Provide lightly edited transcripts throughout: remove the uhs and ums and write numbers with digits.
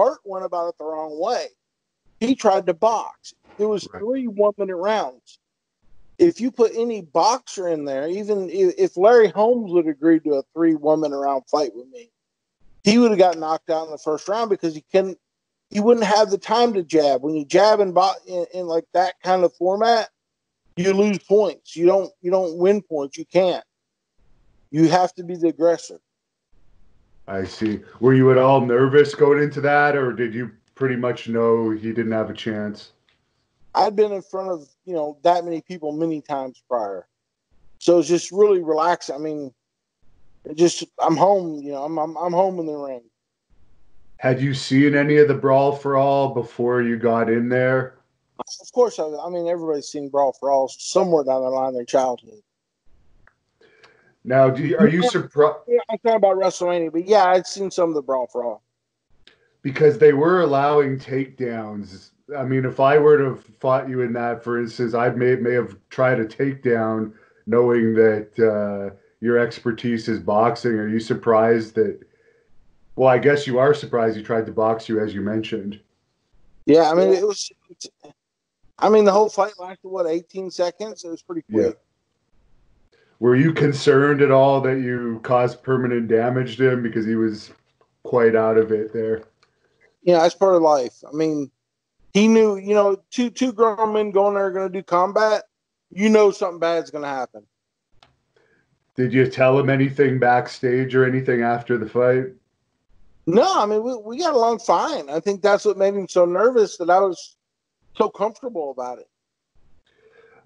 Bart went about it the wrong way. He tried to box. There was three 1-minute rounds. If you put any boxer in there, even if Larry Holmes would agree to a 3 1-minute round fight with me, he would have got knocked out in the first round because he couldn't. You wouldn't have the time to jab. When you jab in like that kind of format, you lose points. You don't win points. You can't. You have to be the aggressor. I see. Were you at all nervous going into that, or did you pretty much know he didn't have a chance? I'd been in front of, you know, that many people many times prior. So it's just really relaxing. I mean, it just, I'm home, you know, I'm home in the ring. Had you seen any of the Brawl for All before you got in there? Of course. I mean, everybody's seen Brawl for All somewhere down the line in their childhood. Now, are you surprised? Yeah, I'm talking about WrestleMania, but yeah, I'd seen some of the Brawl for All. Because they were allowing takedowns. I mean, if I were to have fought you in that, for instance, I may have tried a takedown knowing that your expertise is boxing. Are you surprised that... Well, I guess you are surprised he tried to box you, as you mentioned. Yeah, I mean, it was... I mean, the whole fight lasted, what, 18 seconds? It was pretty quick. Yeah. Were you concerned at all that you caused permanent damage to him because he was quite out of it there? Yeah, that's part of life. I mean... He knew, you know, two grown men going there are going to do combat. You know something bad's going to happen. Did you tell him anything backstage or anything after the fight? No, I mean, we got along fine. I think that's what made him so nervous that I was so comfortable about it.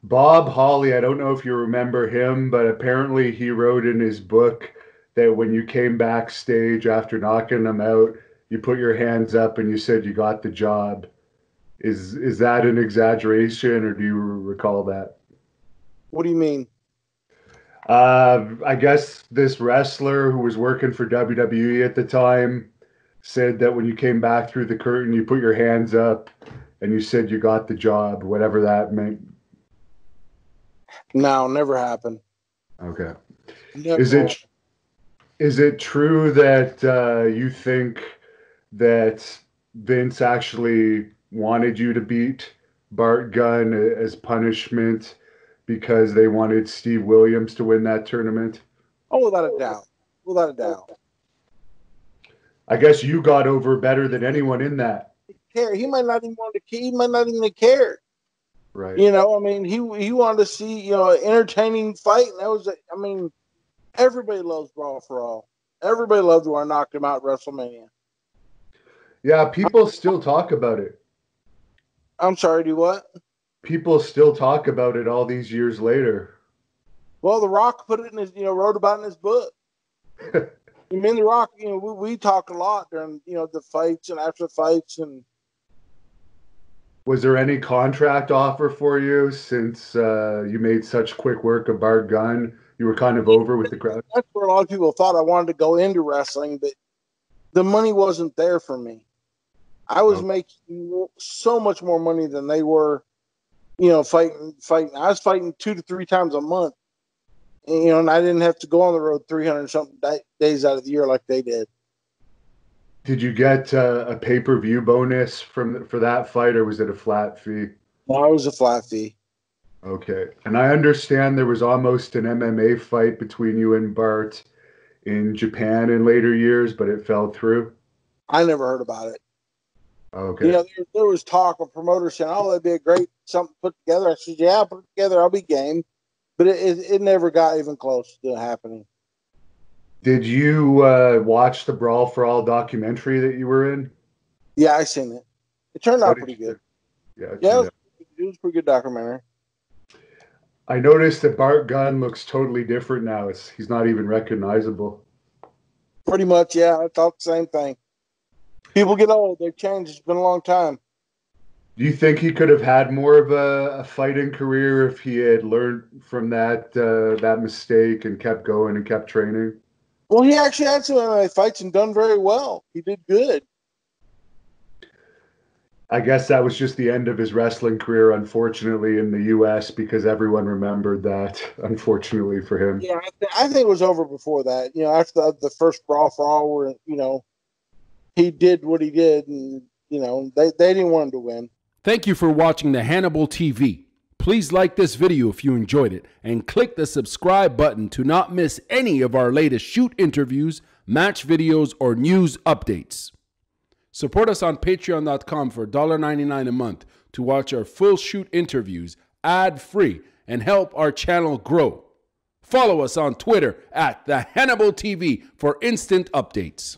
Bob Holly, I don't know if you remember him, but apparently he wrote in his book that when you came backstage after knocking him out, you put your hands up and you said you got the job. Is that an exaggeration, or do you recall that? What do you mean? I guess this wrestler who was working for WWE at the time said that when you came back through the curtain, you put your hands up and you said you got the job, whatever that meant. No, never happened. Okay. Never is it true that you think that Vince actually wanted you to beat Bart Gunn as punishment because they wanted Steve Williams to win that tournament? Oh, without a doubt. Without a doubt. I guess you got over better than anyone in that. He might not even want to care. He might not even care. Right. You know, I mean, he wanted to see, you know, an entertaining fight. And that was, I mean, everybody loves Brawl for All. Everybody loved when I knocked him out at WrestleMania. Yeah, people still talk about it. I'm sorry, do what? People still talk about it all these years later. Well, The Rock put it in his, you know, wrote about it in his book. I mean, The Rock, you know, we talked a lot during, you know, the fights and after the fights. And was there any contract offer for you since you made such quick work of Bart Gunn? You were kind of over with the crowd. That's where a lot of people thought I wanted to go into wrestling, but the money wasn't there for me. I was making so much more money than they were, you know, fighting. I was fighting 2 to 3 times a month, and, you know, and I didn't have to go on the road 300-something days out of the year like they did. Did you get a pay-per-view bonus for that fight, or was it a flat fee? No, it was a flat fee. Okay. And I understand there was almost an MMA fight between you and Bart in Japan in later years, but it fell through? I never heard about it. Okay. You know, there was talk of promoters saying, "Oh, that'd be a great something put together." I said, "Yeah, I'll put it together. I'll be game," but it never got even close to happening. Did you watch the Brawl for All documentary that you were in? Yeah, I seen it. It turned out pretty good. Yeah, it was a pretty good documentary. I noticed that Bart Gunn looks totally different now. He's not even recognizable. Pretty much, yeah. I thought the same thing. People get old. They've changed. It's been a long time. Do you think he could have had more of a fighting career if he had learned from that mistake and kept going and kept training? Well, he actually had some MMA fights and done very well. He did good. I guess that was just the end of his wrestling career, unfortunately, in the U.S. because everyone remembered that, unfortunately, for him. Yeah, I think it was over before that. You know, after the first Brawl for All, you know, he did what he did, and you know, they didn't want him to win. Thank you for watching the Hannibal TV. Please like this video if you enjoyed it, and click the subscribe button to not miss any of our latest shoot interviews, match videos, or news updates. Support us on patreon.com for $1.99 a month to watch our full shoot interviews ad-free and help our channel grow. Follow us on Twitter at The Hannibal TV for instant updates.